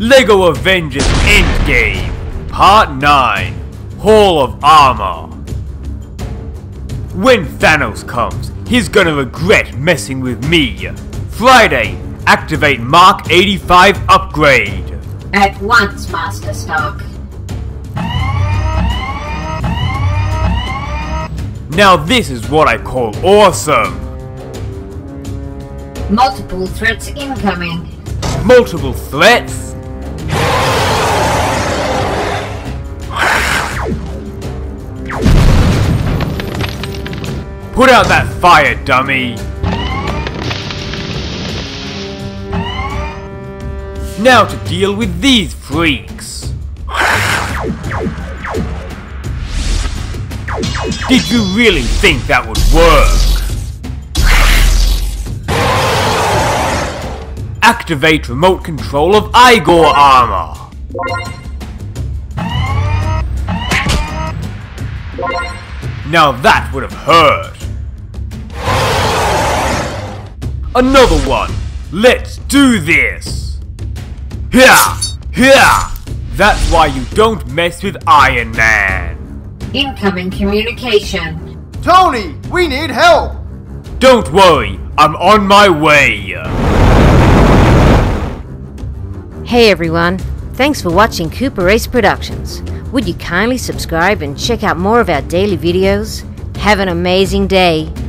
LEGO Avengers Endgame Part 9 Hall of Armor. When Thanos comes, he's gonna regret messing with me. Friday, activate Mark 85 upgrade. At once, Master Stark. Now this is what I call awesome. Multiple threats incoming. Multiple threats? Put out that fire, dummy! Now to deal with these freaks! Did you really think that would work? Activate remote control of Igor armor. Now that would have hurt. Another one. Let's do this. Yeah, yeah. That's why you don't mess with Iron Man. Incoming communication. Tony, we need help. Don't worry, I'm on my way. Hey everyone, thanks for watching Cooper Ace Productions. Would you kindly subscribe and check out more of our daily videos? Have an amazing day!